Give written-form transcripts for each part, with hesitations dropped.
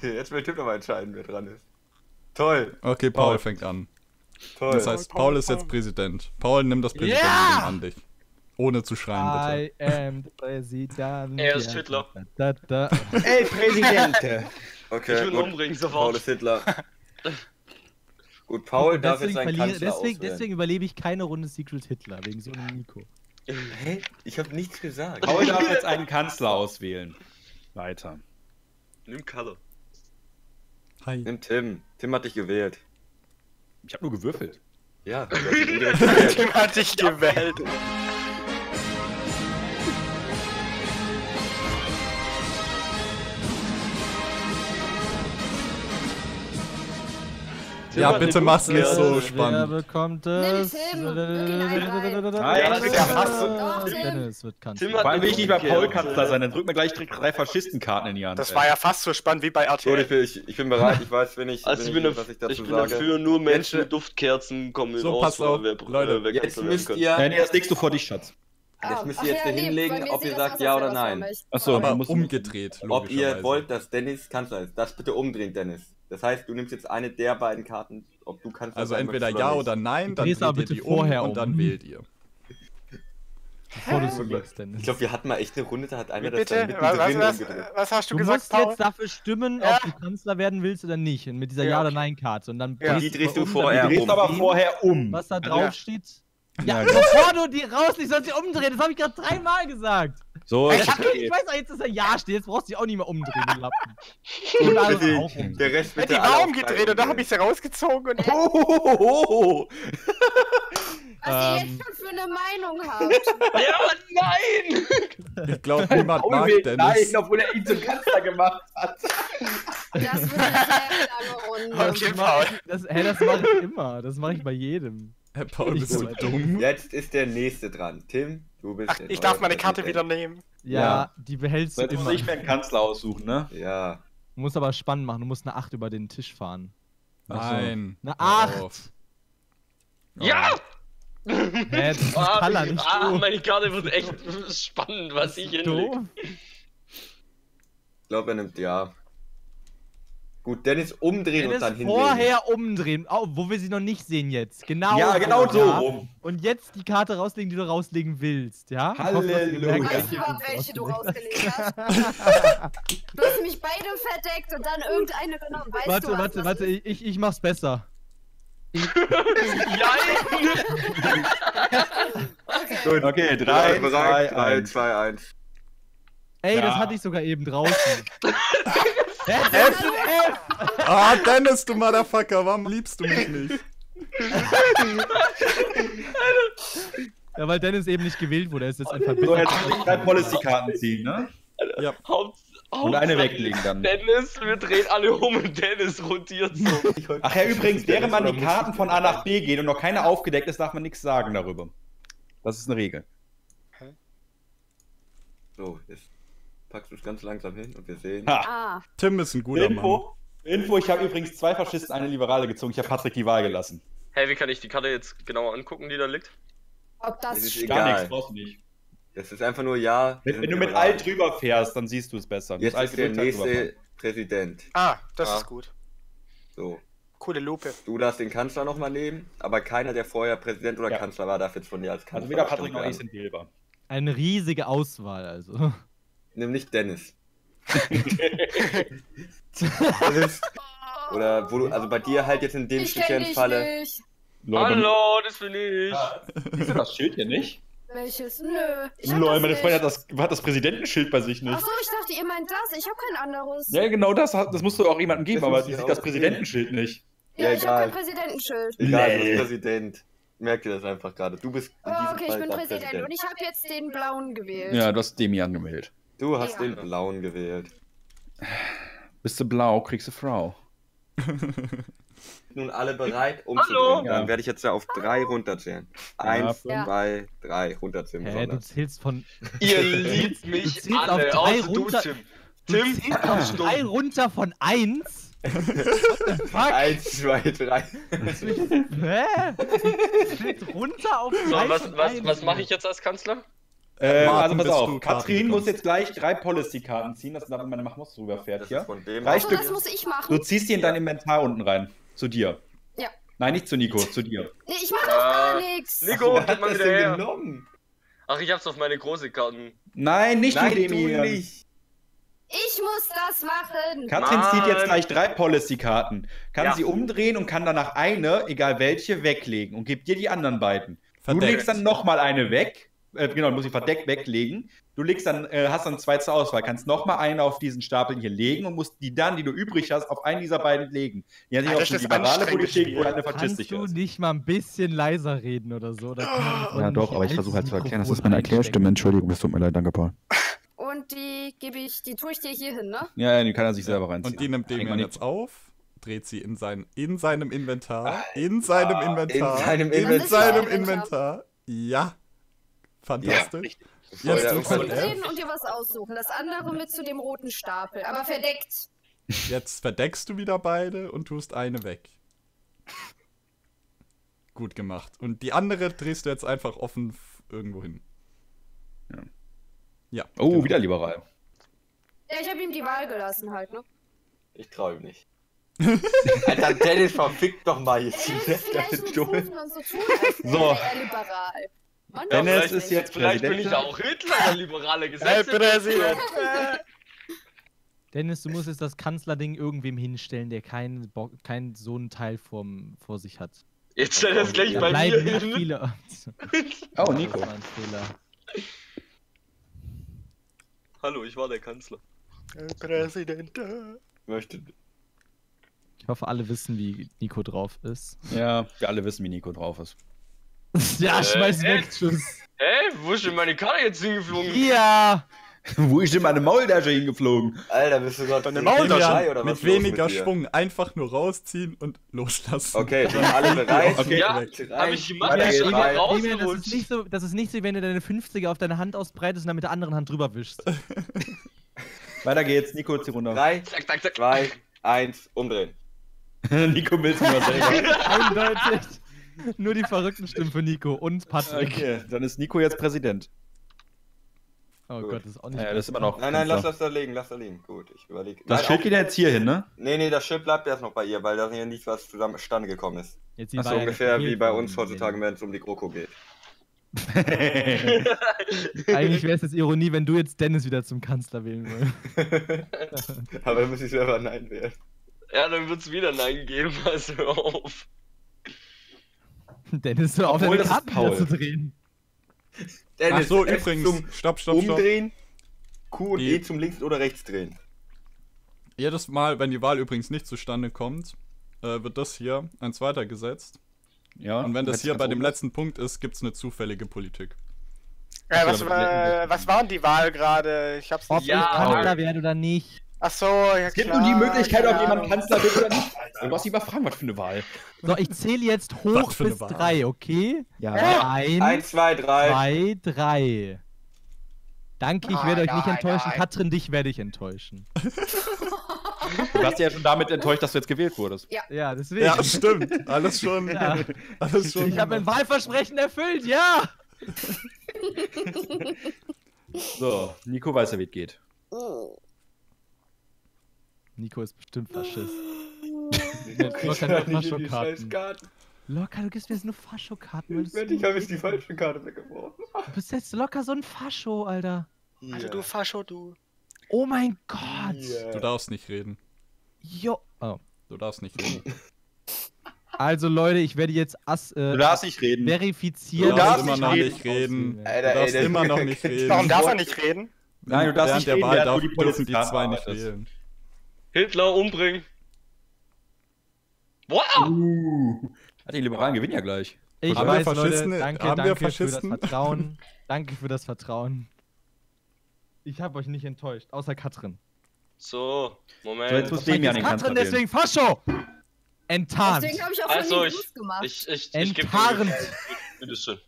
Jetzt will Tim nochmal entscheiden, wer dran ist. Toll. Okay, Paul fängt an. Toll. Das heißt, Paul ist jetzt Präsident. Paul, nimm das Präsidententum an dich. Ohne zu schreien, bitte. I am the Präsident. Er ist Hitler. Ey, Präsidente. Okay, ich will umbringen sofort. Paul ist Hitler. Gut, Paul darf jetzt seinen Kanzler auswählen. Deswegen überlebe ich keine Runde Secret Hitler, wegen so einem Nico. Hä? Ich hab nichts gesagt. Paul darf jetzt einen Kanzler auswählen. Weiter. Nimm Kalle. Hi. Nimm Tim. Tim hat dich gewählt. Ich hab nur gewürfelt. Ja. Tim hat dich gewählt. Ja, bitte mach's nicht so spannend. Wer bekommt es? Dennis wird Kanzler. Vor allem will ich nicht bei Paul Kanzler sein, dann drückt mir gleich direkt 3 Faschistenkarten in die Hand. Das war ja fast so spannend wie bei RTL. Ich bin bereit, ich weiß, wenn ich was ich dazu sage. Ich bin dafür, nur Menschen mit Duftkerzen kommen in Auswahl. Leute, jetzt müsst ihr... Nein, das legst du vor dich, Schatz. Jetzt müsst ihr jetzt hinlegen, ob ihr sagt ja oder nein. Achso, aber umgedreht, logischerweise. Ob ihr wollt, dass Dennis Kanzler ist. Das bitte umdrehen, Dennis. Das heißt, du nimmst jetzt eine der beiden Karten, ob du kannst... Also entweder ja oder nein, dann dreht ihr die vorher um und dann wählt ihr. Bevor du es Dennis. Ich glaube, wir hatten mal echt eine Runde, da hat einer das dann mittendrin umgedreht. Was hast du gesagt, Paul? Du musst jetzt dafür stimmen, ob du Kanzler werden willst oder nicht, mit dieser ja oder nein Karte. Und dann die drehst du vorher um. Die drehst aber vorher um. Was da draufsteht... Ja, bevor du die raus, ich soll sie umdrehen, das habe ich gerade 3 Mal gesagt. So, ich weiß auch jetzt, dass er ja steht, jetzt brauchst du dich auch nicht mehr umdrehen, du Lappen. Und also auch umdrehen. Der Rest wird war umgedreht und da habe ich sie rausgezogen und Was ihr jetzt schon für eine Meinung habt. Ja, nein! Ich glaube, niemand mag Dennis. Nein, obwohl er ihn zum Kanzler gemacht hat. Das wird eine sehr lange Runde. Okay, Paul. Das mache ich immer, das mache ich bei jedem. Herr Paul, bist du dumm? Jetzt ist der Nächste dran. Tim, du bist der Nächste. Ich darf meine Karte wieder nehmen. Ja, die behältst du immer. Du musst nicht mehr einen Kanzler aussuchen, ne? Ja. Du musst aber spannend machen. Du musst eine 8 über den Tisch fahren. Nein. Eine 8! Oh. Ja! Hä, das kann er nicht. Ah, meine Karte wird echt spannend, was ich hinlege. Ich glaube, er nimmt ja. Gut, Dennis umdrehen und dann hinlegen. Vorher umdrehen, wo wir sie noch nicht sehen jetzt. Genau. Ja, genau so rum. Und jetzt die Karte rauslegen, die du rauslegen willst, ja? Halleluja. Ich weiß überhaupt, welche du rausgelegt hast. Du hast mich beide verdeckt und dann irgendeine genommen. Weißt du was? Warte, ich mach's besser. Gut, okay, 3, 2, 1. Ey, das hatte ich sogar eben draußen. F! Ah, Dennis, du Motherfucker, warum liebst du mich nicht? Ja, weil Dennis eben nicht gewählt wurde, er ist jetzt einfach... So, jetzt kann ich 3 Policy-Karten ziehen, ne? Ja. Und eine weglegen dann. Dennis, wir drehen alle um und Dennis rotiert so. Ach ja, übrigens, während man die Karten von A nach B geht und noch keine aufgedeckt ist, darf man nichts sagen darüber. Das ist eine Regel. So, jetzt packst du es ganz langsam hin und wir sehen... Tim ist ein guter Mann. Info, ich habe übrigens 2 Faschisten, eine Liberale gezogen. Ich habe Patrick die Wahl gelassen. Hey, wie kann ich die Karte jetzt genauer angucken, die da liegt? Ob das ist egal. Gar nichts, brauchst du nicht. Das ist einfach nur ja... Wenn du mit alt drüber fährst, dann siehst du es besser. Jetzt ist der nächste Präsident. Das ist gut. So. Coole Lupe. Du darfst den Kanzler nochmal nehmen, aber keiner, der vorher Präsident oder Kanzler war, darf jetzt von dir als Kanzler... Also weder Patrick noch ich sind wählbar. Eine riesige Auswahl, also. Nämlich Dennis. Dennis. Oder wo du, also bei dir halt jetzt in dem speziellen Falle. Hallo, das bin ich. Siehst du das Schild hier nicht? Welches? Nö. Lol, meine Freundin hat das Präsidentenschild bei sich nicht. Achso, ich dachte, ihr meint das. Ich hab kein anderes. Ja, genau das musst du auch jemandem geben, aber die sieht das Präsidentenschild nicht. Ja, ich hab kein Präsidentenschild. Egal, du bist Präsident. Merk dir das einfach gerade. Du bist in diesem Fall ich bin Präsident und ich habe jetzt den blauen gewählt. Ja, du hast Demian gewählt. Du hast den blauen gewählt. Bist du blau, kriegst du Frau. Nun alle bereit, umzudrehen. Dann werde ich jetzt ja auf 3 runterzählen. 1, 2, 3, runterzählen. Hä, du zählst von... Ihr liebt mich alle, auf 3 runter. Tim, du zählst auf 3 runter von 1? 1, 2, 3. Hä? Runter auf 3. So, was mache ich jetzt als Kanzler? Also pass auf, Katrin muss jetzt gleich 3 Policy-Karten ziehen, dass meine Machmost drüber fährt hier. 3 Stück. Das muss ich machen. Du ziehst die in dein Inventar unten rein. Zu dir. Ja. Nein, nicht zu Nico, zu dir. Nee, ich mach doch gar nichts. Nico, ach, hat man wieder her. Genommen? Ach, ich hab's auf meine große Karten. Nein, nicht Nein, du nicht. Ich muss das machen. Katrin zieht jetzt gleich 3 Policy-Karten. Kann sie umdrehen und kann danach eine, egal welche, weglegen und gibt dir die anderen beiden. Verdeckt. Du legst dann nochmal eine weg. Genau, muss ich verdeckt weglegen. Du legst dann, hast dann 2 zur Auswahl. Kannst nochmal eine auf diesen Stapeln hier legen und musst die dann, die du übrig hast, auf einen dieser beiden legen. Die hat sich auf die liberale Politik oder eine Faschistik. Kannst du nicht mal ein bisschen leiser reden oder so? Oder ja doch, aber ich versuche halt zu erklären, das ist meine Erklärstimme. Entschuldigung, das tut mir leid, danke Paul. Und die gebe ich, die tue ich dir hier hin, ne? Ja, die kann er sich selber reinziehen. Und die nimmt den jetzt auf. Dreht sie in seinem Inventar. Ja. Fantastisch. Ja, jetzt drückst du reden und dir was aussuchen. Das andere mit zu dem roten Stapel, aber verdeckt. Jetzt verdeckst du wieder beide und tust eine weg. Gut gemacht. Und die andere drehst du jetzt einfach offen irgendwo hin. Ja. Ja, oh, genau. Wieder liberal. Ja, ich habe ihm die Wahl gelassen halt, ne? Ich traue ihm nicht. Alter, Dennis, verfickt doch mal jetzt. So. Mann, Dennis ist jetzt vielleicht bin ich auch Hitler, der liberale Gesetzespräsident. Dennis, du musst jetzt das Kanzlerding irgendwem hinstellen, der keinen so einen Teil vor sich hat. Jetzt stell das gleich bei mir hin. Oh, Nico. Das war ein Fehler. Hallo, ich war der Kanzler. Präsident. Ich hoffe, alle wissen, wie Nico drauf ist. Ja, wir alle wissen, wie Nico drauf ist. Ja, schmeiß weg, tschüss. Wo ist denn meine Karre jetzt hingeflogen? Ja! Wo ist denn meine Maultasche hingeflogen? Alter, bist du gerade eine Maultasche oder was? Mit weniger Schwung einfach nur rausziehen und loslassen. Okay, dann alle bereit. Okay. Ja, hab ich gemacht, ich bin rausgerutscht. Das ist nicht so, wenn du deine 50er auf deine Hand ausbreitest und dann mit der anderen Hand drüber wischst. Weiter geht's, Nico, zieh runter. 3, 2, 1, umdrehen. Nico will's nur selber. Eindeutig. Nur die verrückten Stimmen für Nico und Patrick. Okay, dann ist Nico jetzt Präsident. Oh gut. Gott, das ist auch nicht ja, das ist immer noch. Nein, lass da liegen, Gut, ich überlege. Das Schild geht ja jetzt hier hin, ne? Nee, das Schild bleibt erst noch bei ihr, weil da hier nicht was zustande gekommen ist. Jetzt das ist so ungefähr wie bei uns heutzutage, wenn es um die GroKo geht. Eigentlich wäre es jetzt Ironie, wenn du jetzt Dennis wieder zum Kanzler wählen würdest. Aber dann muss ich selber Nein wählen. Ja, dann wird es wieder Nein geben, also hör auf. Dennis, hör auf, deine Karten zu drehen. Dennis, achso, übrigens, stopp. Umdrehen, Q und E zum links oder rechts drehen. Jedes Mal, wenn die Wahl übrigens nicht zustande kommt, wird das hier eins weitergesetzt. Ja, und wenn das hier bei dem letzten Punkt ist, gibt es eine zufällige Politik. Was war denn die Wahl gerade? Ich hab's nicht. Ob ich Kanzler werde oder nicht. Achso, ja, es gibt nur die Möglichkeit, ob jemand Kanzler wird oder nicht. Du musst dich mal fragen, was für eine Wahl. So, ich zähle jetzt hoch bis 3, okay? Ja. 1, 2, 3. Danke, ich werde euch nicht enttäuschen. Katrin, dich werde ich enttäuschen. Du warst ja schon damit enttäuscht, dass du jetzt gewählt wurdest. Ja, deswegen. Ja, stimmt. Alles schon. Ja. Alles schon. Ich habe mein Wahlversprechen erfüllt, ja! So, Nico weiß ja, wie es geht. Oh. Nico ist bestimmt Faschist. Locker, du gibst mir jetzt nur Faschokarten. Ich habe jetzt die falsche Karte weggeworfen. Du bist jetzt locker so ein Fascho, Alter. Yeah. Also du Fascho, du. Oh mein Gott. Yeah. Du darfst nicht reden. Jo. Oh. Du darfst nicht reden. Also Leute, ich werde jetzt verifizieren. Du darfst nicht reden. Du darfst immer noch nicht reden. Du darfst immer noch nicht reden. Warum darf er nicht reden? Nein, du darfst nicht reden. Während der Wahl dürfen die 2 nicht reden. Hitler umbringen. Wow! Die Liberalen gewinnen ja gleich. Ich weiß, Leute, danke für das Vertrauen. Danke für das Vertrauen. Ich habe euch nicht enttäuscht, außer Katrin. So, Moment. So, jetzt muss dem ja nicht Katrin, deswegen Fascho! Enttarnt. Deswegen habe ich auch von News gemacht. Ich Enttarnt. Bitteschön.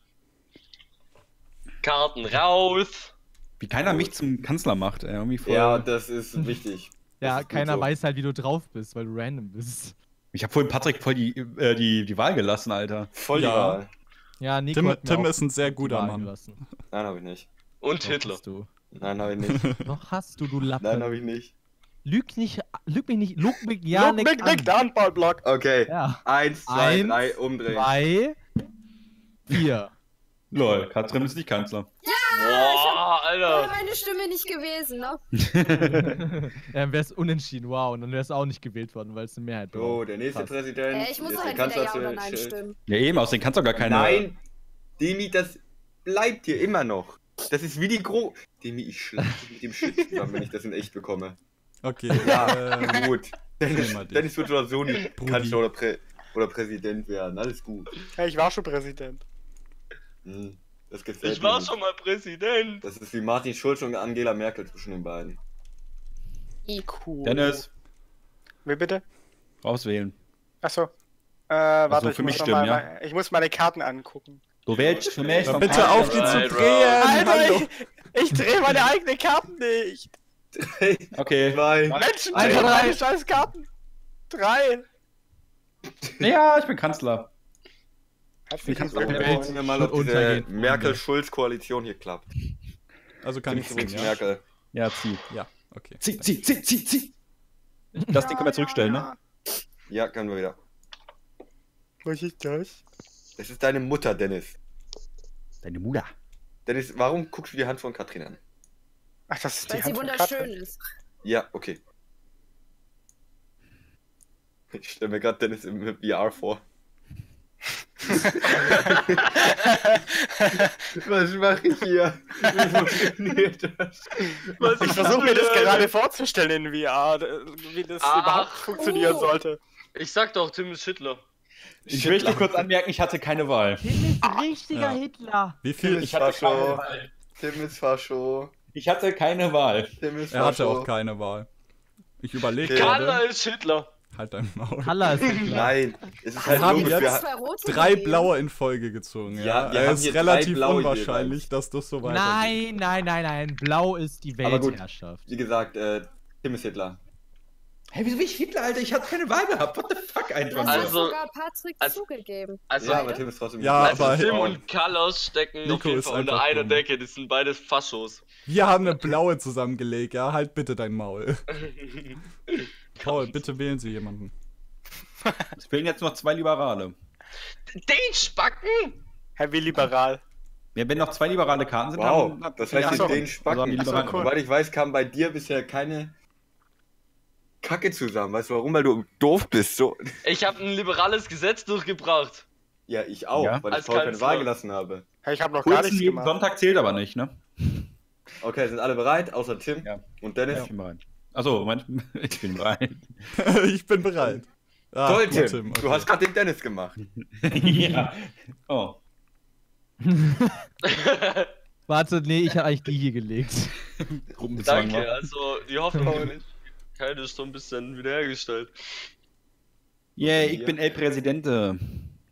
Karten raus. Wie keiner mich zum Kanzler macht, irgendwie voll. Ja, das ist wichtig. Ja, keiner weiß halt, wie du drauf bist, weil du random bist. Ich hab vorhin Patrick voll die Wahl gelassen, Alter. Voll die Wahl. Ja, Nico Tim ist ein sehr guter Mann. Nein, hab ich nicht. Und noch Hitler. Hast du. Nein, hab ich nicht. Noch hast du, du Lappen. Nein, hab ich nicht. Lüg mich nicht, lüg mich ja nicht an. Lüg mich nicht an, Ballblock. Okay, ja. 1, 2, 3, umdrehen. 2, 4. Lol, Katrin ist nicht Kanzler. Ja, boah, Alter. Meine Stimme nicht gewesen, ne? Dann wär's unentschieden, wow. Und dann wär's auch nicht gewählt worden, weil es eine Mehrheit war. Oh, der nächste Präsident. Ich muss halt wieder Ja oder Nein stimmen. Ja eben, aus dem kannst du gar keine... Nein, Demi, das bleibt hier immer noch. Das ist wie die Demi, ich schlage dich mit dem Schiff zusammen, wenn ich das in echt bekomme. Okay. Ja, gut. Dennis wird oder so nicht Kanzler oder Präsident werden, alles gut. Ja, ich war schon Präsident. Das gefällt mir. Ich war schon mal Präsident. Das ist wie Martin Schulz und Angela Merkel zwischen den beiden. IQ. Dennis. Wie bitte? Rauswählen. Achso. Warte, für mich stimmen, ja. Ich muss meine Karten angucken. Du wählst für mich. Bitte auf die zu drehen. Alter, ich drehe meine eigenen Karten nicht. Okay. Menschen drehen meine scheiß Karten. 3. Ja, ich bin Kanzler. Ich kann es mal, ob diese Merkel-Schulz-Koalition hier klappt. Also kann ich übrigens Merkel. Ja, zieh. Ja, okay. Zieh. Das Ding können wir zurückstellen, ne? Ja, können wir wieder. Was ist das? Das ist deine Mutter, Dennis. Deine Mutter? Dennis, warum guckst du die Hand von Katrin an? Ach, das ist die Hand von Katrin. Weil sie wunderschön ist. Ja, okay. Ich stelle mir gerade Dennis im VR vor. Was mache ich hier? Wie funktioniert das? Ich versuche mir das gerade vorzustellen in VR, wie das überhaupt funktionieren sollte. Ich sag doch, Tim ist Hitler. Ich möchte kurz anmerken, ich hatte keine Wahl. Tim ist richtiger Hitler. Wie viel? Ich hatte keine Wahl. Tim ist Fascho. Ich hatte keine Wahl. Er hatte auch keine Wahl. Ich überlege. Kanner ist Hitler. Halt dein Maul. Nein, es ist halt logisch. Wir haben 3 blaue in Folge gezogen. Ja, ja, es ist relativ unwahrscheinlich, dass das so weitergeht. Nein. Blau ist die Weltherrschaft. Wie gesagt, Tim ist Hitler. Hey, wieso bin ich Hitler, Alter? Ich hab keine Wahl gehabt. What the fuck, einfach. Also, sogar Patrick zugegeben. Also, ja, aber Tim ist trotzdem Tim und Carlos stecken auf jeden Fall unter einer Decke. Das sind beides Faschos. Wir haben eine blaue zusammengelegt, ja? Halt bitte dein Maul. Paul, bitte wählen Sie jemanden. Es fehlen jetzt noch 2 Liberale. Den Spacken! Herr wie liberal. Ja, wenn noch 2 liberale Karten sind, dann... Das heißt, den Spacken. Soweit ich weiß, kamen bei dir bisher keine Kacke zusammen. Weißt du warum? Weil du doof bist. So. Ich habe ein liberales Gesetz durchgebracht. Ja, ich auch, weil ich Paul keine Wahl gelassen habe. Ich habe noch gar nichts gemacht. Sonntag zählt aber nicht, ne? Okay, sind alle bereit, außer Tim und Dennis? Ja, ich bin bereit. Achso, ich bin bereit. Ich bin bereit. Toll, Tim. Okay. Du hast gerade den Dennis gemacht. Ja. Oh. Warte, nee, ich habe eigentlich die hier gelegt. Danke, also die Hoffnung ist so ein bisschen wiederhergestellt. Yeah, ich bin El Presidente.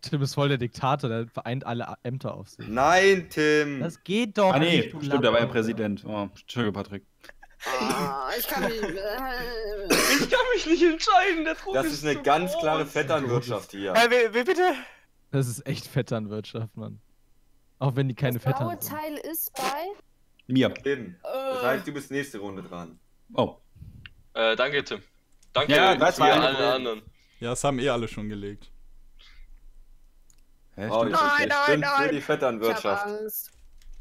Tim ist voll der Diktator, der vereint alle Ämter auf sich. Nein, Tim! Das geht doch nicht. Ah, nee, stimmt, er war ja Präsident. Oh, Entschuldigung, Patrick. Ich kann mich nicht entscheiden, der Druck ist zu groß. Das ist eine ganz klare Vetternwirtschaft hier. Wie bitte? Das ist echt Vetternwirtschaft, Mann. Auch wenn die keine Vettern sind. Das blaue Teil ist bei... Mir. Tim. Das heißt, du bist nächste Runde dran. Oh. Danke, Tim. Danke allen anderen. Ja, das haben alle schon gelegt. Hä? Oh, nein. Für die Vetternwirtschaft.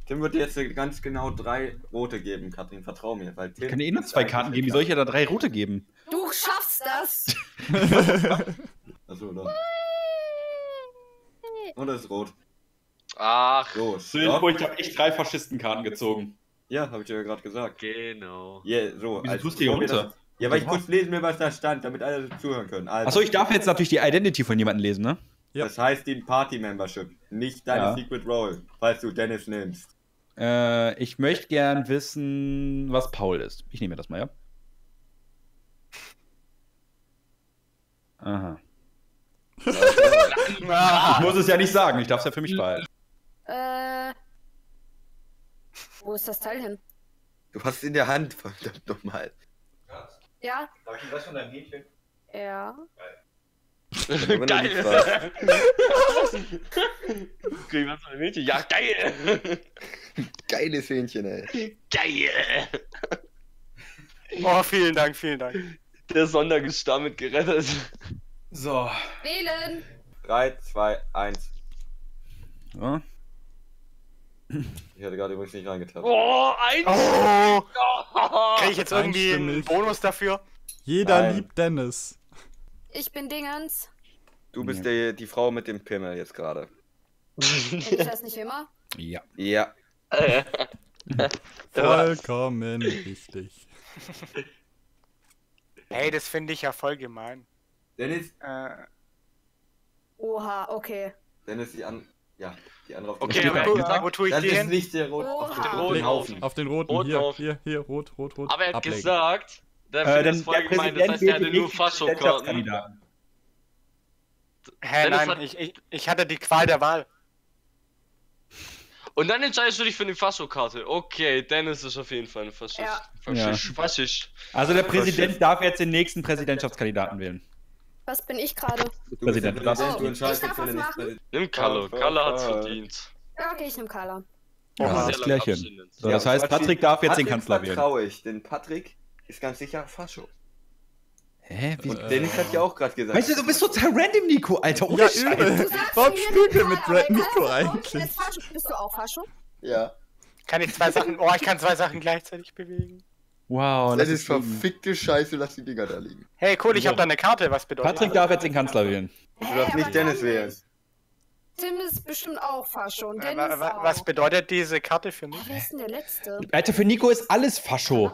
Tim wird dir jetzt ganz genau 3 rote geben, Katrin, vertrau mir. Weil Tim, ich kann dir eh nur 2 Karten geben, wie soll ich ja da 3 rote geben? Du schaffst das! Achso, oder? Und das ist rot. Ach, so, ich hab echt 3 Faschistenkarten gezogen. Ja, hab ich dir ja gerade gesagt. Genau. Yeah, so. Wieso tust du die runter? Ja, weil ich kurz lesen will, was da stand, damit alle zuhören können. Also, achso, ich darf jetzt natürlich die Identity von jemandem lesen, ne? Ja. Das heißt die Party-Membership, nicht deine Secret Role, falls du Dennis nimmst. Ich möchte gern wissen, was Paul ist. Ich nehme das mal, ja? Aha. Ich muss es ja nicht sagen, ich darf es ja für mich behalten. Wo ist das Teil hin? Du hast es in der Hand, verdammt nochmal. Ja? Darf ich das von deinem Hähnchen? Ja. Geil. Geil! Okay, was für ein Mädchen? Ja, geil! Geiles Hähnchen, ey. Geil! Oh, vielen Dank, vielen Dank. Der Sondergestamm mit gerettet. So. Wählen! 3, 2, 1. Ja. Ich hatte gerade übrigens nicht reingetappt. Oh, 1! Oh. Oh. Krieg ich jetzt irgendwie einen Bonus dafür? Jeder liebt Dennis. Ich bin Dingens. Du bist die Frau mit dem Pimmel jetzt gerade. Ist das nicht immer? Ja. Ja. Vollkommen richtig. Hey, das finde ich ja voll gemein. Dennis. Oha, okay. Dennis, die andere auf den roten Haufen. Okay, wo tue ich die hin? Das ist nicht der rote. Auf den roten Haufen. Auf den roten, hier, rot. Aber er hat gesagt... Das ist voll gemein, das heißt, er hatte nur Faschokarten. Hä, nein, ich hatte die Qual der Wahl. Und dann entscheidest du dich für die Faschokarte. Okay, Dennis ist auf jeden Fall ein Faschist. Ja. Faschist. Also der Präsident darf jetzt den nächsten Präsidentschaftskandidaten wählen. Was bin ich gerade? Präsident. Du entscheidest jetzt für den nächsten. Nimm Kalle, Kalle hat's verdient. Ja, okay, ich nehm Kalle. Ja, das Klärchen. Das heißt, Patrick darf jetzt den Kanzler wählen. Traurig, denn Patrick... ist ganz sicher Fascho. Hä? Wie? Und Dennis hat ja auch gerade gesagt. Weißt du, du bist total random, Nico, Alter. Ohne Scheiße. Warum spielt ihr mit Nico eigentlich? Bist du auch Fascho? Ja. Kann ich zwei Sachen, ich kann zwei Sachen gleichzeitig bewegen. Wow, das ist verfickte Scheiße, lass die Dinger da liegen. Hey, cool, ich hab da eine Karte, was bedeutet das? Patrick darf jetzt den Kanzler wählen. Du darfst nicht Dennis wählen. Tim ist bestimmt auch Fascho und Dennis auch. Was bedeutet diese Karte für mich? Wer ist denn der Letzte? Alter, für Nico ist alles Fascho.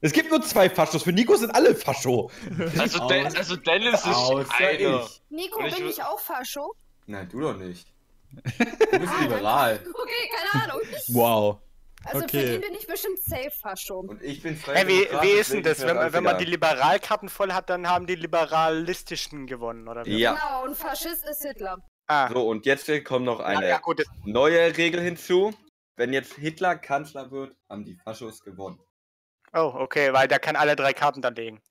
Es gibt nur zwei Faschos, für Nico sind alle Fascho. Also Dennis ist einer. Nico, bin ich auch Fascho? Nein, du doch nicht. Du bist liberal. Okay, keine Ahnung. Wow. Also für ihn bin ich bestimmt safe Fascho. Und ich bin frei. Wie ist denn das? Wenn man die Liberalkarten voll hat, dann haben die Liberalistischen gewonnen, oder wie? Ja. Genau, und Faschist ist Hitler. Ah. So, und jetzt kommt noch eine neue Regel hinzu. Wenn jetzt Hitler Kanzler wird, haben die Faschos gewonnen. Oh, okay, weil der kann alle drei Karten dann legen.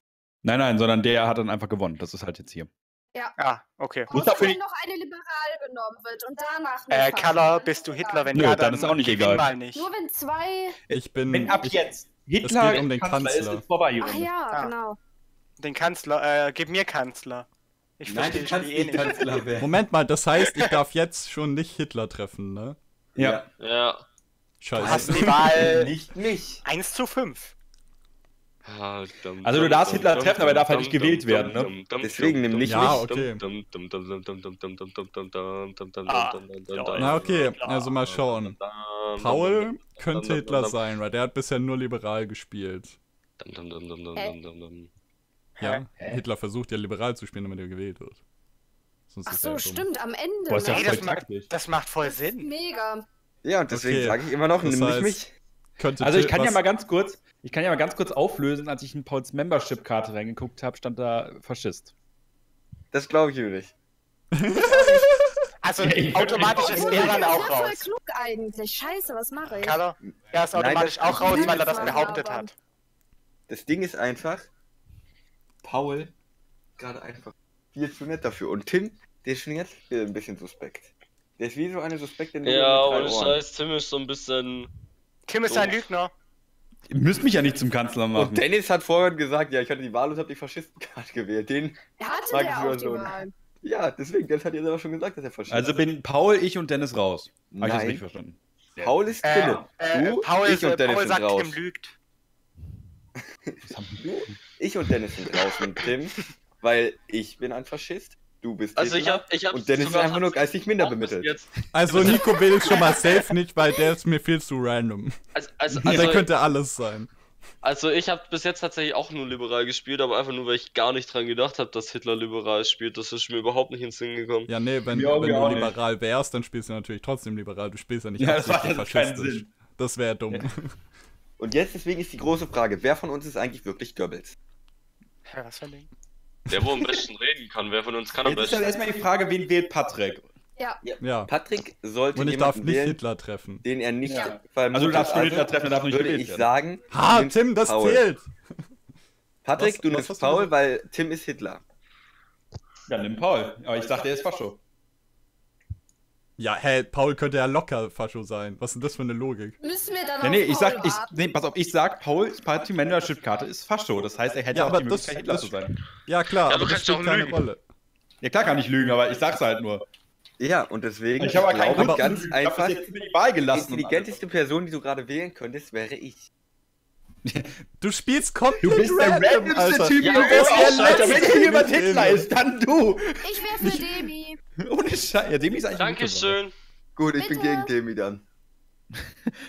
Nein, sondern der hat dann einfach gewonnen. Das ist halt jetzt hier. Ja. Ah, okay. Außer wenn noch eine Liberale genommen wird und danach... Kaller, bist du Hitler? Wenn ja, dann ist auch nicht egal. Mal nicht. Nur wenn zwei... Wenn ab jetzt Hitler geht um den Kanzler ist vorbei. Ach ja, genau. Den Kanzler, gib mir Kanzler. Ich verstehe nicht Kanzler werden. Moment mal, das heißt, ich darf jetzt schon nicht Hitler treffen, ne? Ja. Ja. Scheiße. Du hast die Wahl... nicht. 1:5. Also du darfst Hitler treffen, aber er darf halt nicht gewählt werden, ne? Deswegen nimm nicht. Ja, okay. Na okay, also mal schauen. Paul könnte Hitler sein, weil der hat bisher nur liberal gespielt. Ja, Hitler versucht ja liberal zu spielen, damit er gewählt wird. Ach so, stimmt, am Ende. Das macht voll Sinn. Mega. Ja, und deswegen sage ich immer noch, nimm nicht mich. Also ich kann ja mal ganz kurz auflösen, als ich in Pauls Membership-Karte reingeguckt habe, stand da Faschist. Das glaube ich nicht. Also automatisch ist er dann auch raus. Das ist voll klug eigentlich. Scheiße, was mache ich? Carlo, er ist automatisch auch raus, weil er das behauptet hat. Das Ding ist einfach, Paul gerade einfach viel zu nett dafür. Und Tim, der ist schon jetzt ein bisschen suspekt. Der ist wie so eine Suspektin. Ja, ohne Scheiß, Tim ist so ein bisschen... Tim ist ein Lügner. Ihr müsst mich ja nicht zum Kanzler machen. Und Dennis hat vorhin gesagt, ja, ich hatte die Wahl und habe die Faschistenkarte gewählt. Den hatte der auch die Wahl. Ja, deswegen, Dennis hat ja selber schon gesagt, dass er Faschist ist. Also bin Paul, ich und Dennis raus. Hab ich das nicht verstanden. Paul ist Philipp. Ich und Dennis sind raus. Paul sagt, Tim lügt. Ich und Dennis sind raus mit Tim, weil ich bin ein Faschist. Du bist also ich hab und Dennis ist einfach nur geistig minder bemittelt. Also Nico will schon mal safe nicht, weil der ist mir viel zu random. Also der könnte alles sein. Also ich habe bis jetzt tatsächlich auch nur liberal gespielt, aber einfach nur, weil ich gar nicht dran gedacht habe, dass Hitler liberal spielt. Das ist mir überhaupt nicht ins Sinn gekommen. Ja, nee, wenn du liberal wärst, dann spielst du natürlich trotzdem liberal. Du spielst ja nicht absolut faschistisch. Das wäre dumm. Ja. Und jetzt deswegen ist die große Frage, wer von uns ist eigentlich wirklich Goebbels? Ja, was für ein Ding? Der, wo am besten reden kann, wer von uns kann am besten. Jetzt ist erstmal die Frage, wen wählt Patrick? Ja. Patrick sollte und ich darf nicht wählen, Hitler treffen. Den er nicht... Ja. Also du darfst nur Hitler treffen, er darf nicht gewählt werden. Ha, Tim, das zählt! Patrick, du nimmst Paul, weil Tim ist Hitler. Ja, nimm Paul. Aber ich dachte, er ist Fascho. Ja, hä, Paul könnte ja locker Fascho sein. Was ist denn das für eine Logik? Müssen wir dann pass auf, ich sag, Pauls Party-Membership-Karte ist Fascho. Das heißt, er hätte ja auch die Möglichkeit, Hitler zu sein. Ja, klar, ja, aber das spielt keine Rolle. Ja, klar kann ich lügen, aber ich sag's halt nur. Ja, und deswegen, ich habe ganz einfach, die intelligenteste Person, die du gerade wählen könntest, wäre ich. Du spielst komplett Du bist der randomste Typ, ja, du wirst der letzte, jemand Hitler ist, dann du. Ich wäre für Demi. Ohne Scheiß. Ja, Demi ist eigentlich Dankeschön. Gut, ich bin gegen Demi dann.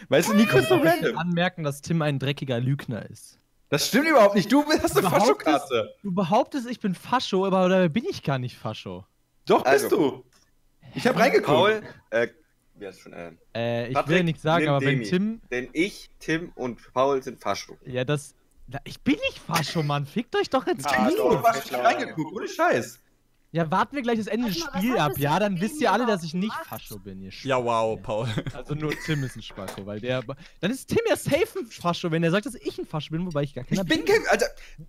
Weißt du, Nico ist so random. Anmerken, dass Tim ein dreckiger Lügner ist. Das stimmt überhaupt nicht. Du hast eine Faschokarte. Du behauptest, ich bin Fascho, aber oder bin ich gar nicht Fascho? Doch, bist du. Ich hab reingeguckt. Paul, ich Patrick will ja nichts sagen, aber Demi, wenn Tim... Denn ich, Tim und Paul sind Fascho. Ja, das... Ich bin nicht Fascho, Mann. Fickt euch doch ins Knie. Du hast reingeguckt, ohne Scheiß. Ja, warten wir gleich das Ende des Spiels ab, ja? Dann wisst ihr alle, dass ich nicht Fascho bin. Ihr ja, wow, Paul. Also nur Tim ist ein Spacko, weil der... Dann ist Tim ja safe ein Fascho, wenn er sagt, dass ich ein Fascho bin, wobei ich gar keiner bin. Ich bin kein... Alter,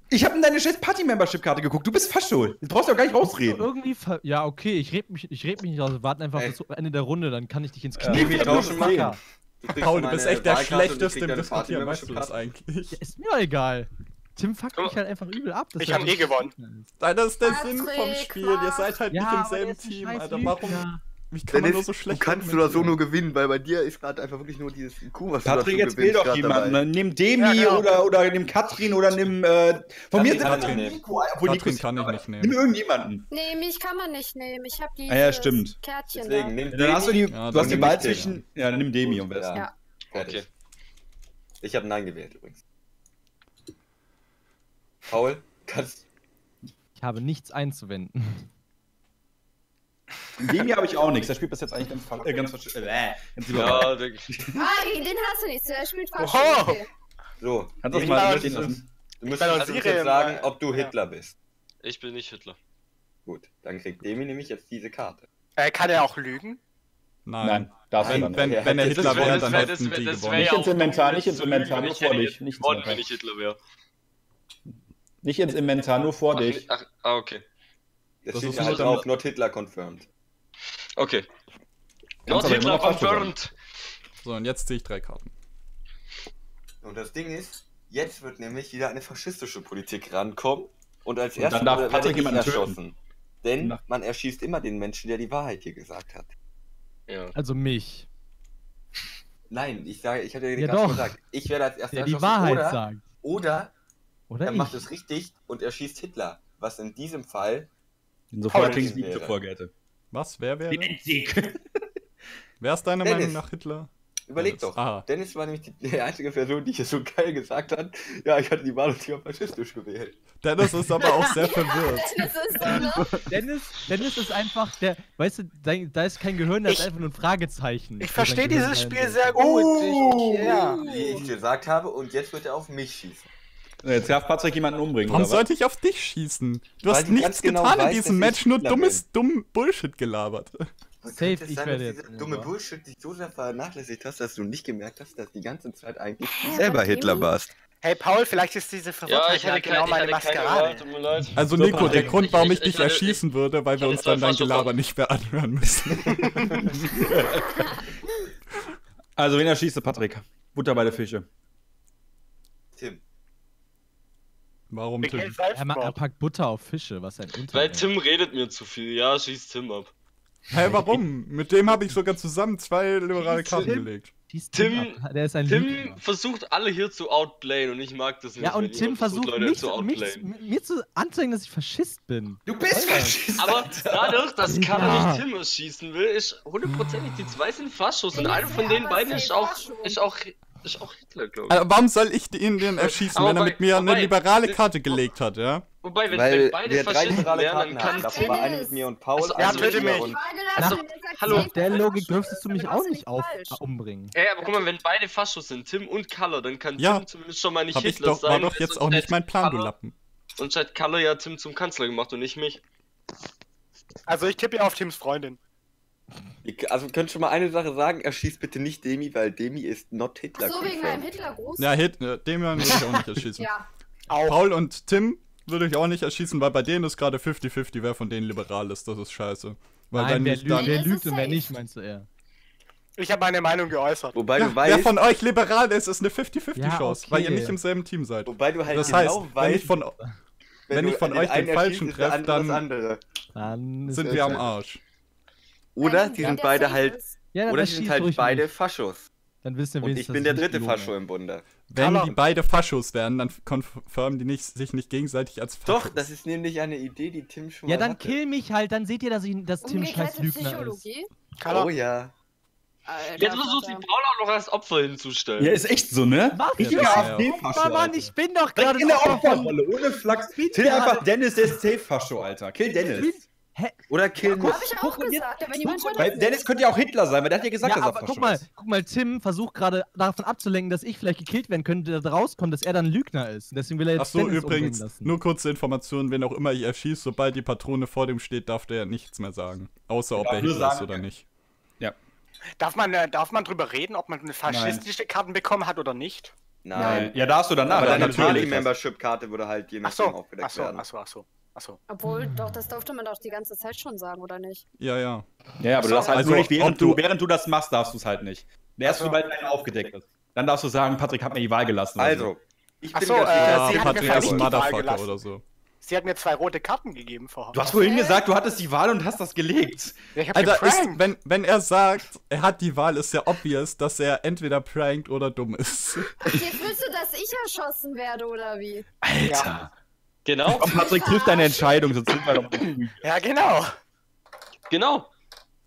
ich hab in deine scheiß Party-Membership-Karte geguckt. Du bist Fascho. Du brauchst ja auch gar nicht rausreden. Irgendwie... Ja, okay, ich red mich nicht raus. Wir warten einfach bis Ende der Runde, dann kann ich dich ins Knie machen. Paul, du bist echt der Schlechteste im Diskutieren. Weißt du das eigentlich? Ja, ist mir egal. Tim fuckt mich halt einfach übel ab. Ich hab eh gewonnen. Das ist der Sinn vom Spiel. Ihr seid halt nicht im selben Team, Alter. Warum? Mich kann man nur so schlecht. Du kannst oder so nur gewinnen, weil bei dir ist gerade einfach wirklich nur dieses IQ, was du da gewinnst. Patrick, jetzt wähl doch jemanden. Nimm Demi oder nimm Katrin oder nimm. Von mir sind Katrin kann ich nicht nehmen. Nimm irgendjemanden. Nee, mich kann man nicht nehmen. Ich hab die Kärtchen. Deswegen nimm Demi. Du hast die Wahl zwischen. Ja, dann nimm Demi am besten. Ja. Okay. Ich hab Nein gewählt übrigens. Paul, kannst... Ich habe nichts einzuwenden. Gegen den habe ich auch nichts. Der spielt bis jetzt eigentlich ganz verschieden. Ja, wirklich. Ah, gegen den hast du nichts. Er spielt falsch. So, kannst du mal stehen lassen. Du musst uns jetzt sagen, ob du Hitler bist. Ich bin nicht Hitler. Gut, dann kriegt Demi nämlich jetzt diese Karte. Kann er auch lügen? Nein, darf er nicht. Wenn er Hitler wäre, dann hätten die gewonnen. Nicht ins Inventar, nicht ins Inventar, nur vor dich. Nicht wenn ich Hitler wäre. Nicht ins Inventar, nur vor dich. Ah, okay. Das steht ja halt drauf, Not Hitler confirmed. Okay. Not Hitler confirmed! So, und jetzt ziehe ich 3 Karten. Und das Ding ist, jetzt wird nämlich wieder eine faschistische Politik rankommen und als erstes darf Patrick jemand erschossen. Denn man erschießt immer den Menschen, der die Wahrheit hier gesagt hat. Ja. Also mich. Nein, ich sage, ich hatte ja gerade gesagt, ich werde als erstes erschossen. Die Wahrheit sagen. Oder er macht es richtig und er schießt Hitler, was in diesem Fall den sofortigen Sieg zur Folge hätte. Was? Wer wäre? Den Sieg. Wer ist deiner Meinung nach Hitler? Überleg doch. Aha. Dennis war nämlich die einzige Person, die hier so geil gesagt hat, ja, ich hatte die Wahl und ich habe faschistisch gewählt. Dennis ist aber auch sehr verwirrt. Dennis ist einfach der, weißt du, da ist kein Gehirn, da ist einfach nur ein Fragezeichen. Ich verstehe dieses Spiel sehr gut. Wie ich gesagt habe, und jetzt wird er auf mich schießen. Jetzt darf Patrick jemanden umbringen. Warum sollte ich auf dich schießen? Du hast nichts getan in diesem Match, nur dumm Bullshit gelabert. Safe, ich werde jetzt. Diese dumme Bullshit, die du da vernachlässigt hast, dass du nicht gemerkt hast, dass die ganze Zeit eigentlich selber Hitler warst. Hey Paul, vielleicht ist diese Verwirrtheit genau meine Maskerade. Also Nico, der Grund, warum ich dich erschießen würde, weil wir uns dann dein Gelaber nicht mehr anhören müssen. Also wen erschießt du, Patrick? Butter bei der Fische. Tim. Warum Tim? Er packt Butter auf Fische, was ein Unterschied. Weil Tim redet mir zu viel, ja, schießt Tim ab. Hä, hey, warum? Mit dem habe ich sogar zusammen 2 liberale Karten gelegt. Tim versucht alle hier zu outplayen und ich mag das nicht. Ja, und Tim versucht mir zu anzeigen, dass ich Faschist bin. Du bist Faschist! Aber dadurch, dass Karl nicht Tim erschießen will, ist hundertprozentig, die 2 sind Faschos und einer von den beiden ist auch... Ist auch Hitler, glaube ich. Also warum soll ich den erschießen, aber wenn er mit mir eine liberale Karte gelegt hat, ja? Wobei, wenn beide Faschisten wären, dann kann das aber eine mit mir und Paul. Hallo. Mit der Logik dürftest du mich auch nicht umbringen. Ja, aber guck mal, wenn beide Faschos sind, Tim und Kalle, dann kann Tim zumindest schon mal nicht Hitler sein. War doch jetzt auch nicht mein Plan, du Lappen. Sonst hat Kalle ja Tim zum Kanzler gemacht und nicht mich. Also ich tippe ja auf Tims Freundin. Also wir können schon mal eine Sache sagen, erschießt bitte nicht Demi, weil Demi ist not Hitler. So wegen einem Hitler-Groß. Ja, Demi will ich auch nicht erschießen. Ja. Paul und Tim, würde ich auch nicht erschießen, weil bei denen ist gerade 50-50, wer von denen liberal ist. Das ist scheiße. Weil nein, wer lügt und wer nicht, meinst du eher? Ich habe meine Meinung geäußert. Wobei du weißt, wer von euch liberal ist, ist eine 50-50-Chance, weil ihr nicht im selben Team seid. Wobei du halt das heißt, wenn ich von euch den Falschen treffe, dann sind wir am Arsch. Oder die sind beide halt Faschos. Dann wissen wir, und ich bin der dritte Fascho im Bunde. Wenn die beide Faschos werden, dann konfirmen die sich nicht gegenseitig als Faschos. Doch, das ist nämlich eine Idee, die Tim schon mal hatte. Ja, dann kill mich halt, dann seht ihr, dass Tim scheiß Lügner ist. Oh ja. Jetzt versucht sich Paul auch noch als Opfer hinzustellen. Ja, ist echt so, ne? Ich bin AfD-Fascho, Mann, ich bin doch gerade in der Opferrolle, ohne Flachs. Kill einfach Dennis, der ist Safe-Fascho, Alter. Kill Dennis. Hä? Oder killen muss. Dennis könnte ja auch Hitler sein, weil der hat ja gesagt, ja, dass er Faschist ist. Guck mal, Tim versucht gerade davon abzulenken, dass ich vielleicht gekillt werden könnte, da rauskommt, dass er dann Lügner ist. Deswegen will er jetzt Dennis übrigens lassen. Nur kurze Informationen, wen auch immer ich erschießt, sobald die Patrone vor dem steht, darf der nichts mehr sagen. Außer ob er Hitler ist oder nicht. Ja. Darf man drüber reden, ob man eine faschistische Karten bekommen hat oder nicht? Nein. Ja, darfst du danach. Aber deine Party-Membership-Karte würde halt je nachdem aufgedeckt werden. Achso. Obwohl, doch, das durfte man doch die ganze Zeit schon sagen, oder nicht? Ja. Ja, aber du darfst halt also nicht, während du das machst, darfst du es halt nicht. Erst sobald einer aufgedeckt ist. Dann darfst du sagen, Patrick hat mir die Wahl gelassen. Also, ich bin Patrick hat mir die Wahl gelassen. Oder so. Sie hat mir 2 rote Karten gegeben vorher. Du hast vorhin gesagt, du hattest die Wahl und hast das gelegt. Ja, ich hab geprankt. Wenn er sagt, er hat die Wahl, ist ja obvious, dass er entweder prankt oder dumm ist. Ach, jetzt willst du, dass ich erschossen werde, oder wie? Alter. Ja. Genau. Und Patrick trifft eine Entscheidung, sonst sind wir doch. Ja, genau.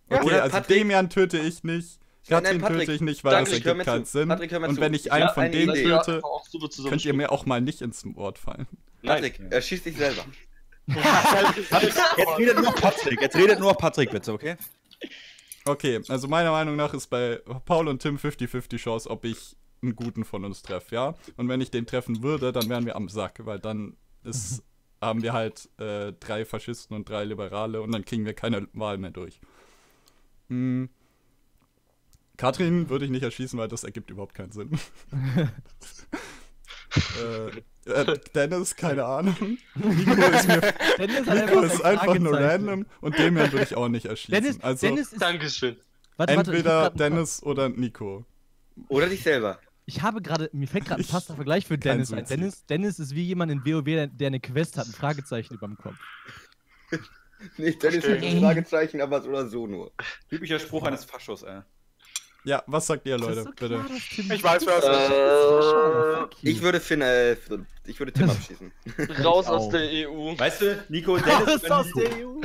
Okay, ja, also Demian töte ich nicht. Kathrin töte ich nicht, weil das ergibt keinen Sinn. Patrick, und wenn ich einen von denen töte, könnt ihr mir auch mal nicht ins Wort fallen. Patrick, erschieß dich selber. Jetzt redet nur Patrick. Jetzt redet nur Patrick, bitte, okay? Okay, also meiner Meinung nach ist bei Paul und Tim 50-50 Chance, ob ich einen guten von uns treffe, ja? Und wenn ich den treffen würde, dann wären wir am Sack, weil dann haben wir halt 3 Faschisten und 3 Liberale und dann kriegen wir keine Wahl mehr durch. Kathrin würde ich nicht erschießen, weil das ergibt überhaupt keinen Sinn. Dennis, keine Ahnung. Nico ist einfach nur random und Demian würde ich auch nicht erschießen. Dennis ist... Dankeschön. Entweder Dennis oder Nico. Oder dich selber. Mir fällt gerade ein passender Vergleich für Dennis ein. Dennis ist wie jemand in WoW, der eine Quest hat, ein Fragezeichen über dem Kopf. Nee, Dennis hat ein Fragezeichen, aber so oder so nur. Typischer Spruch eines Faschos, ey. Ja, was sagt ihr, Leute, bitte? Ich weiß, wer es ist. Ich würde Tim abschießen. Raus aus der EU. Weißt du, Nico, Dennis aus der EU.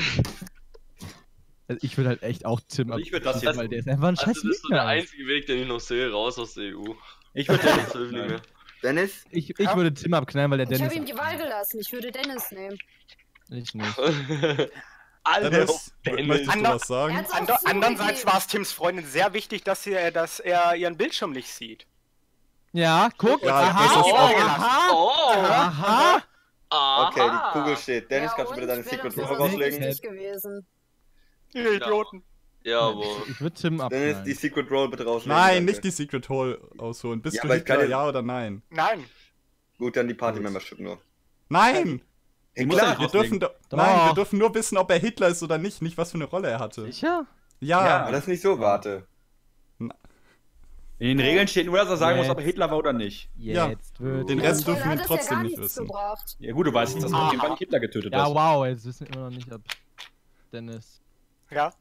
Also ich würde halt echt auch Tim abschießen. Ich würde das jetzt, weil der ist einfach ein scheiß Lügner. Das ist so der einzige Weg, den ich noch sehe, raus aus der EU. Ich würde Dennis nehmen. Dennis? Ich würde Tim abknallen, weil der Dennis... Ich habe ihm die Wahl gelassen, ich würde Dennis nehmen. Ich nicht. Dennis, möchtest du was sagen? Andererseits war es Tims Freundin sehr wichtig, dass er ihren Bildschirm nicht sieht. Ja, guck. Ja, aha. Okay, die Kugel steht. Dennis, kannst du bitte deine Secret rauslegen? Das ist nicht gewesen. Ihr Idioten. Jawohl. Ich würde Tim ab. Dennis, die Secret Roll bitte rausholen. Nein, nicht die Secret Roll ausholen. Bist du Hitler, ja oder nein? Nein. Gut, dann die Party-Membership nur. Nein! Ja, klar, wir dürfen nur wissen, ob er Hitler ist oder nicht, was für eine Rolle er hatte. Sicher? Ja. Aber das ist nicht so, warte. In den Regeln steht nur, dass er sagen muss, ob er Hitler war oder nicht. Jetzt den Rest dürfen wir trotzdem nicht wissen. Gebracht. Ja gut, du weißt jetzt, dass du irgendwann Hitler getötet hast. Ja, wow, jetzt wissen wir immer noch nicht, ob Dennis... Ja?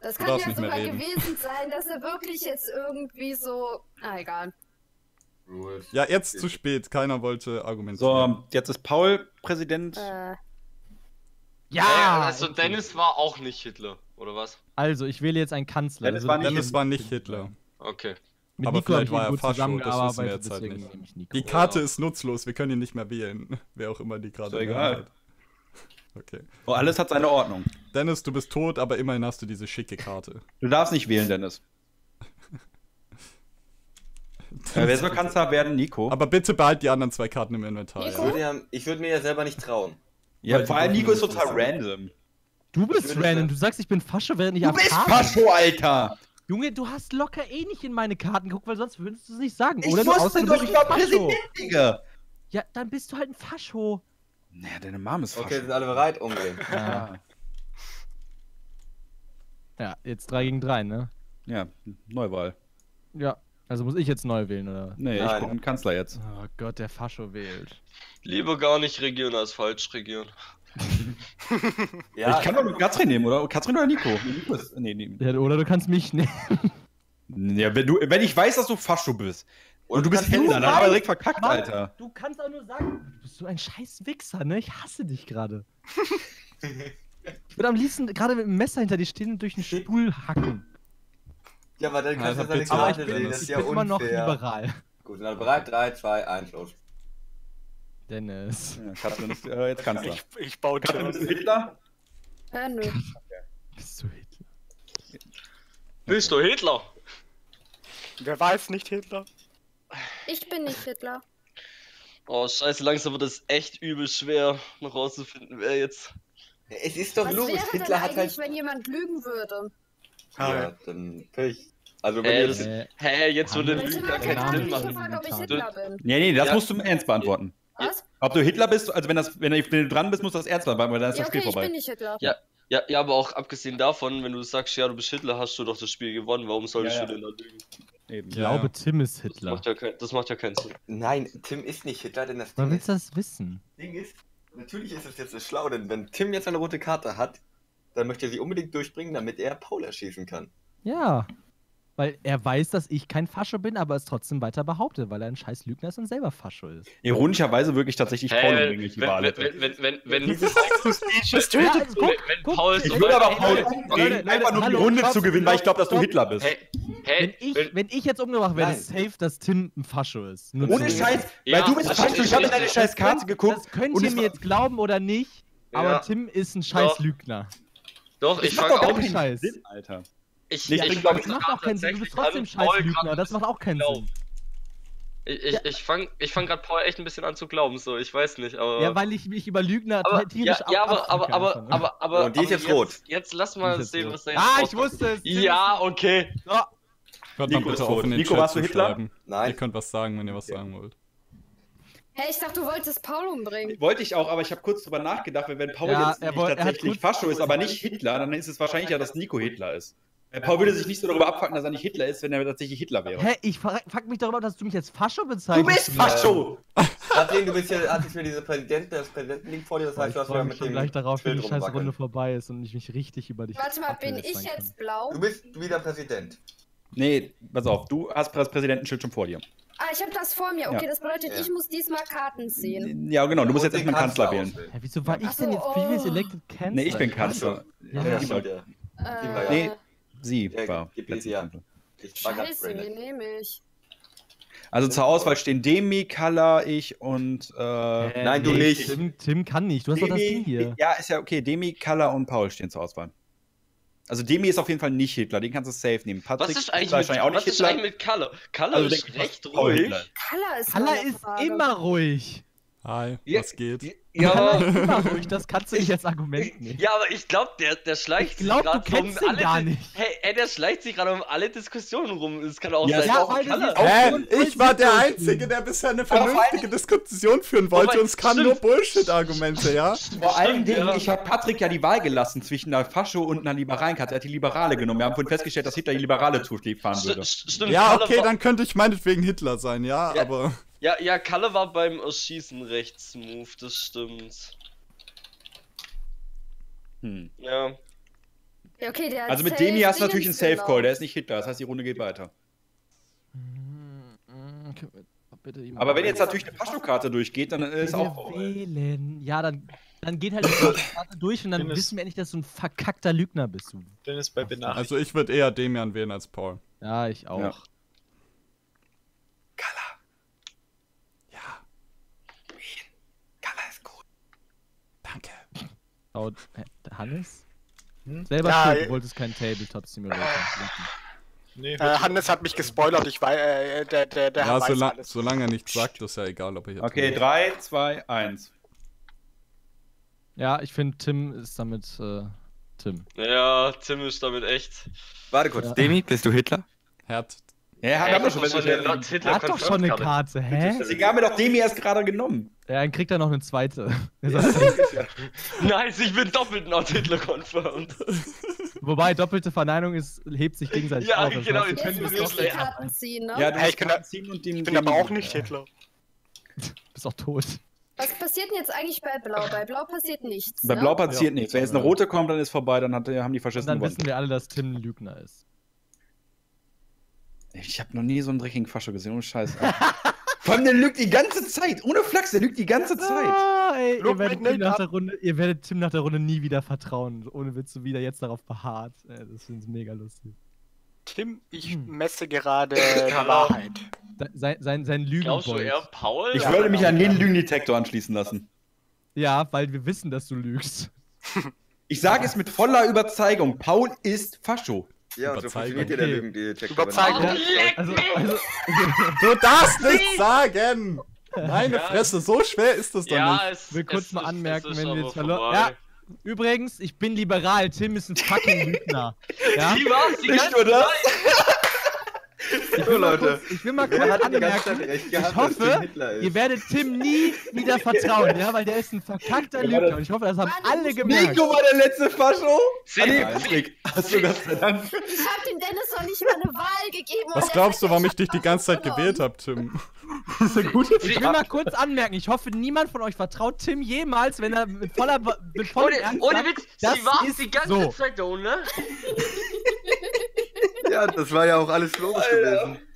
Das kann ja sogar gewesen sein, dass er wirklich jetzt irgendwie so... Na, egal. Ja, jetzt zu spät. Keiner wollte argumentieren. So, jetzt ist Paul Präsident. Ja, also Dennis war auch nicht Hitler, oder was? Also, ich wähle jetzt einen Kanzler. Dennis war nicht Hitler. Okay. Aber vielleicht war er Fascho, das wissen wir jetzt halt nicht. Die Karte ist nutzlos, wir können ihn nicht mehr wählen. Wer auch immer die Karte wählt. Egal. Okay. Oh, alles hat seine Ordnung. Dennis, du bist tot, aber immerhin hast du diese schicke Karte. Du darfst nicht wählen, Dennis. Wer soll Kanzler werden? Nico. Aber bitte behalt die anderen 2 Karten im Inventar. Nico? Ich würde mir ja selber nicht trauen. Ja, vor allem Nico ist total random. Du bist random, du sagst, ich bin Fascho, während ich am Karten... Du bist Fascho, Alter! Junge, du hast locker nicht in meine Karten geguckt, weil sonst würdest du es nicht sagen, oder? Ich wusste doch, ich war Präsident, Digga! Ja, dann bist du halt ein Fascho. Naja, deine Mom ist fast. Okay, sind alle bereit? Umdrehen. Ja. Ja, jetzt 3 gegen 3, ne? Ja, Neuwahl. Ja, also muss ich jetzt neu wählen, oder? Nee, nein, ich bin Kanzler jetzt. Oh Gott, der Fascho wählt. Lieber gar nicht regieren als falsch regieren. Ja, ich kann doch mit Katrin nehmen, oder? Katrin oder Nico? Nee. Ja, oder du kannst mich nehmen. Ja, wenn ich weiß, dass du Fascho bist. Oder du bist Händler, dann haben wir direkt verkackt, Mann, Alter. Du kannst auch nur sagen, du bist so ein scheiß Wichser, ne? Ich hasse dich gerade. Ich würde am liebsten gerade mit dem Messer hinter dir stehen und durch den Stuhl hacken. Ja, aber dann kannst du das ja nicht sehen, das ist ja unfair. Ich bin immer noch liberal. Gut, dann bereit, 3, 2, 1, los. Dennis. Ja, Katrin ist jetzt Kanzler. Ich baue Katrin. Bist du Hitler? Nö. Okay. Bist du Hitler? Bist du Hitler? Wer war jetzt nicht Hitler? Ich bin nicht Hitler. Oh, scheiße, langsam wird es echt übel schwer, noch rauszufinden, wer jetzt... Es ist doch logisch, Hitler hat halt... wenn jemand lügen würde? Ja, dann... Also, wenn jetzt... Hä, jetzt würde Lügen gar keinen Sinn machen. Ich habe gefragt, ob ich Hitler bin. Nee, das musst du im Ernst beantworten. Was? Ob du Hitler bist, also wenn du dran bist, musst du das ernst beantworten, weil dann ist das Spiel vorbei. Ja, ich bin nicht Hitler. Ja, aber auch abgesehen davon, wenn du sagst, ja, du bist Hitler, hast du doch das Spiel gewonnen, warum solltest du denn da lügen? Eben. Ich glaube, Tim ist Hitler. Das macht ja keinen Sinn. Nein, Tim ist nicht Hitler, denn das Ding ist... Warum willst du das wissen? Ding ist, natürlich ist es jetzt so schlau, denn wenn Tim jetzt eine rote Karte hat, dann möchte er sie unbedingt durchbringen, damit er Paul erschießen kann. Ja, weil er weiß, dass ich kein Fascho bin, aber es trotzdem weiter behauptet, weil er ein scheiß Lügner ist und selber Fascho ist. Ironischerweise wirklich tatsächlich Paul übrigens die Wahl. Wenn Paul... Ich will aber Paul umdrehen, einfach nur die Runde zu gewinnen, weil ich glaube, dass du Hitler bist. Wenn ich jetzt umgebracht werde, ist safe, dass Tim ein Fascho ist. Ohne Scheiß, weil du bist Fascho, ich habe in deine scheiß Karte geguckt. Das könnt ihr mir jetzt glauben oder nicht, aber Tim ist ein scheiß Lügner. Doch, ich fang auch nicht Sinn, Alter. Ich glaube, das macht auch keinen Sinn. Du bist trotzdem scheiß Lügner. Das macht auch keinen Sinn. Ich fang gerade Paul echt ein bisschen an zu glauben, so. Ich weiß nicht, aber... Ja, weil ich mich über Lügner tierisch abfassen kann. Ja, aber... Und die ist jetzt rot. Jetzt lass mal sehen, was da jetzt rauskommt. Ah, ich wusste es! Ja, okay. Hört mal bitte auf, in den Chat zu schreiben. Nein. Ihr könnt was sagen, wenn ihr was sagen wollt. Hä, ich dachte, du wolltest Paul umbringen. Wollte ich auch, aber ich habe kurz drüber nachgedacht, weil wenn Paul jetzt tatsächlich Fascho ist, aber nicht Hitler, dann ist es wahrscheinlich ja, dass Nico Hitler ist. Paul würde sich nicht so darüber abfacken, dass er nicht Hitler ist, wenn er tatsächlich Hitler wäre. Hä, ich fuck mich darüber, dass du mich jetzt Fascho bezeichnest. Du bist Fascho! Deswegen, du bist ja, hattest mir diese Präsidenten-Ding vor dir, das heißt, du hast mir mit dem gleich darauf, wenn die scheiß Runde vorbei ist und ich mich richtig über dich... Warte mal, bin ich jetzt blau? Du bist wieder Präsident. Nee, pass auf, du hast das Präsidentenschild schon vor dir. Ah, ich hab das vor mir, okay, das bedeutet, ich muss diesmal Karten ziehen. Ja, genau, du musst jetzt erstmal Kanzler wählen. Hä, wieso war ich denn jetzt previous elected Kanzler? Nee, ich bin Kanzler. Nee. Sie war letzte Runde. Scheiße, wie nehme ich? Also zur Auswahl stehen Demi, Kala, ich und... nein, du nicht. Tim kann nicht, du hast doch das Ding hier. Ja, ist ja okay. Demi, Kala und Paul stehen zur Auswahl. Also Demi ist auf jeden Fall nicht Hitler, den kannst du safe nehmen. Patrick ist wahrscheinlich auch nicht Hitler. Was ist eigentlich mit Kala? Kala ist recht ruhig. Kala ist immer ruhig. Hi, was geht? Ja, immer ruhig, das kannst du nicht als Argument nehmen. Ja, aber ich glaube, der schleicht sich gerade um alle... Gar nicht. Hey, der schleicht sich gerade um alle Diskussionen rum. Das kann auch sein, ich war der Einzige, der bisher eine vernünftige Diskussion führen wollte und es kamen nur Bullshit-Argumente, ja? Vor allen Dingen, ich habe Patrick ja die Wahl gelassen zwischen einer Fascho und einer liberalen Karte. Er hat die Liberale genommen. Wir haben vorhin festgestellt, dass Hitler die Liberale fahren würde. Stimmt. Ja, okay, dann könnte ich meinetwegen Hitler sein, ja, aber... Ja, Kalle war beim Erschießen recht smooth, das stimmt. Hm. Ja, okay, der hat also mit Demi hast du natürlich einen Safe-Call, der ist nicht Hitler, das heißt, die Runde geht weiter. Okay, bitte, aber wenn jetzt natürlich eine Faschokarte durchgeht, dann ist auch... Wählen. Ja, dann geht halt die Faschokarte durch und dann Dennis, wissen wir endlich, dass du ein verkackter Lügner bist. Dennis bei Benach. Also ich würde eher Demian wählen als Paul. Ja, ich auch. Ja. Hannes? Hm? Selber schuld, du wolltest keinen Tabletop Simulator. Nee, Hannes hat mich gespoilert, ich weiß, der ja, weiß alles. Solange er nichts sagt, ist ja egal, ob ich jetzt... Okay, 3, 2, 1. Ja, ich finde, Tim ist damit, Tim. Ja, Tim ist damit echt... Warte kurz, Demi, bist du Hitler? Er hat doch schon eine Karte, hä? Das egal, mir doch Demi erst gerade genommen. Ja, dann kriegt er noch eine zweite. Ja, nice, ich bin doppelt Not Hitler confirmed. Wobei doppelte Verneinung ist, hebt sich gegenseitig auf. Ja, genau, jetzt können wir die Karten ziehen, ne? Ja, ich kann da ziehen und ich bin aber auch nicht Hitler. Bist auch tot. Was passiert denn jetzt eigentlich bei Blau? Bei Blau passiert nichts. Bei Blau passiert nichts. Wenn jetzt eine rote kommt, dann ist vorbei, dann haben die Faschisten gewonnen. Dann wissen wir alle, dass Tim ein Lügner ist. Ich habe noch nie so einen dreckigen Fascho gesehen, ohne Scheiß. Vor allem, der lügt die ganze Zeit. Ohne Flachs, der lügt die ganze Zeit. Ey, ihr werdet Tim nach der Runde nie wieder vertrauen. Ohne Witz, so wieder jetzt darauf beharrt. Das finde ich mega lustig. Tim, ich messe gerade die Wahrheit. Sein Lügen. Glaubst du eher Paul? Ich würde mich an jeden Lügendetektor anschließen lassen. Ja, weil wir wissen, dass du lügst. Ich sage es mit voller Überzeugung. Paul ist Fascho. Ja, und so funktioniert der Lügendetektor. Überzeugung. Du darfst nichts sagen! Meine Fresse, so schwer ist das doch nicht. Ich will kurz mal anmerken, wenn wir jetzt verloren. Ja, übrigens, ich bin liberal, Tim ist ein fucking Lügner. Ja? Die war's, die ganze Zeit. So, Leute. Ich will mal kurz anmerken, ich hoffe, ihr werdet Tim nie wieder vertrauen, ja, weil der ist ein verkackter Lügner und ich hoffe, das haben alle gemerkt. Nico war der letzte Fascho. Ich hab dem Dennis noch nicht mal eine Wahl gegeben. Was glaubst du, warum ich dich die ganze Zeit gewählt habe, Tim? Das ist eine gute Frage. Ich will mal kurz anmerken, ich hoffe, niemand von euch vertraut Tim jemals, wenn er mit voller Ernst ohne Witz, sie waren die ganze Zeit da, ne? Ja, das war ja auch alles logisch gewesen.